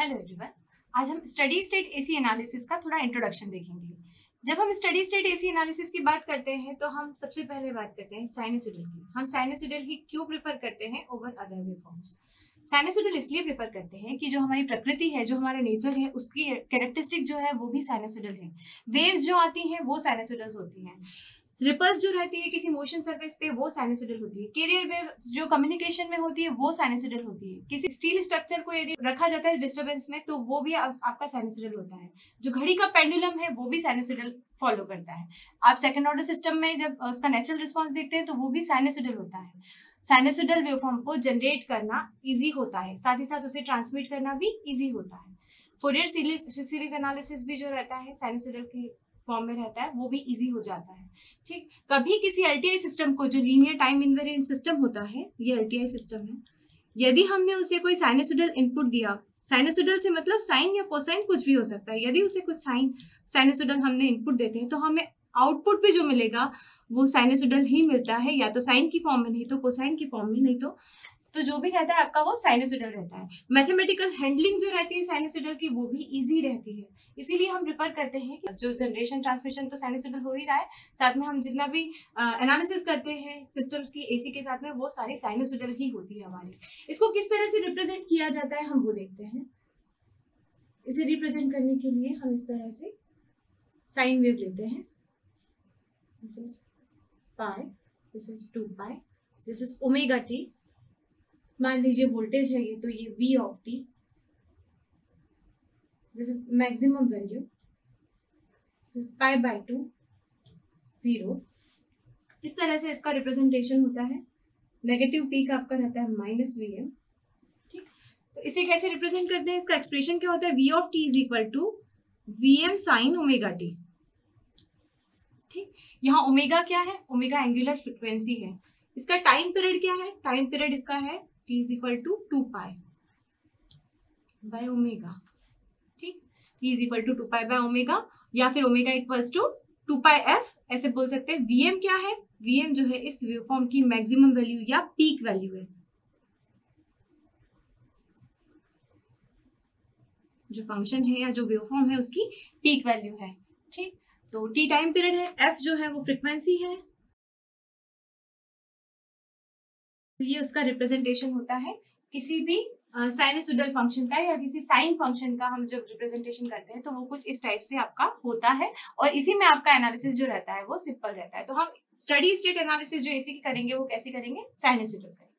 Hello everyone, आज हम steady state AC analysis का थोड़ा इंट्रोडक्शन देखेंगे। जब हम स्टडी स्टेट एसी एनालिसिस की बात करते हैं तो हम सबसे पहले बात करते हैं साइनसोइडल की। हम साइनसोइडल ही क्यों प्रेफर करते हैं ओवर अदर वेवफॉर्म्स? साइनसोइडल इसलिए प्रेफर करते हैं कि जो हमारी प्रकृति है, जो हमारा नेचर है, उसकी कैरेक्टरिस्टिक जो है वो भी साइनसोइडल है। वेव्स जो आती हैं वो साइनसोइडल्स होती हैं, रिपल्स जो रहती है किसी मोशन सरफेस पे वो साइनसोइडल होती है, कैरियर वेव्स जो कम्युनिकेशन में होती है वो साइनसोइडल होती है, किसी स्टील स्ट्रक्चर को यदि रखा जाता है डिस्टर्बेंस में तो वो भी आपका साइनसोइडल होता है। जो घड़ी का पेंडुलम है वो भी साइनसोइडल फॉलो करता है। आप सेकंड ऑर्डर सिस्टम में जब उसका नेचुरल रिस्पॉन्स देखते हैं तो वो भी साइनसोइडल होता है। साइनसोइडल वेवफॉर्म को जनरेट करना इजी होता है, साथ ही साथ उसे ट्रांसमिट करना भी इजी होता है। फोरियर सीरीज एनालिसिस भी जो रहता है साइनसोइडल की फॉर्म में रहता है, वो भी इजी हो जाता है। ठीक, कभी किसी एलटीआई सिस्टम को, जो लीनियर टाइम इनवेरिएंट सिस्टम होता है, ये एलटीआई सिस्टम है, यदि हमने उसे कोई साइनसोइडल इनपुट दिया, साइनसोइडल से मतलब साइन या कोसाइन कुछ भी हो सकता है, यदि उसे कुछ साइनसोइडल हमने इनपुट देते हैं तो हमें आउटपुट पे जो मिलेगा वो साइनसोइडल ही मिलता है, या तो साइन की फॉर्म में, नहीं तो कोसाइन की फॉर्म में, नहीं तो जो भी रहता है आपका वो साइनसोइडल रहता है। मैथमेटिकल हैंडलिंग जो रहती है साइनसोइडल की वो भी इजी रहती है, इसीलिए हम प्रेफर करते हैं कि जो जनरेशन ट्रांसमिशन तो साइनसोइडल हो ही रहा है, साथ में हम जितना भी एनालिसिस करते हैं सिस्टम्स की एसी के साथ में वो सारी साइनसोइडल ही होती है हमारी। इसको किस तरह से रिप्रेजेंट किया जाता है हम वो देखते हैं। इसे रिप्रेजेंट करने के लिए हम इस तरह से साइन वेव लेते हैं। This is pi, this is 2 pi, this is omega t। मान लीजिए वोल्टेज है ये, तो ये v of t, this is maximum value, this is pi by 2, 0। इस तरह से इसका रिप्रेजेंटेशन होता है। नेगेटिव p का आपका रहता है माइनस वी एम। ठीक, तो इसे कैसे रिप्रेजेंट करते हैं, इसका एक्सप्रेशन क्या होता है, v of t is equal to V M sine omega t। ठीक, यहाँ ओमेगा क्या है, ओमेगा एंगुलर फ्रिक्वेंसी है। इसका टाइम पीरियड क्या है, टाइम पीरियड इसका है T is equal to 2 pi by omega. ठीक, T is equal to 2 pi by omega, या फिर omega equals to 2 pi F, ऐसे बोल सकते हैं। वीएम क्या है, वीएम जो है इस वेवफॉर्म की मैक्सिमम वैल्यू या पीक वैल्यू है, जो फंक्शन है या जो वेवफॉर्म है उसकी पीक वैल्यू है। ठीक, तो टी टाइम पीरियड है, एफ जो है वो फ्रीक्वेंसी है। ये उसका रिप्रेजेंटेशन होता है। किसी भी साइनसोइडल फंक्शन का या किसी साइन फंक्शन का हम जब रिप्रेजेंटेशन करते हैं तो वो कुछ इस टाइप से आपका होता है, और इसी में आपका एनालिसिस जो रहता है वो सिंपल रहता है। तो हम स्टडी स्टेट एनालिसिस जो एसी की करेंगे वो कैसे करेंगे, साइनसोइडल करेंगे।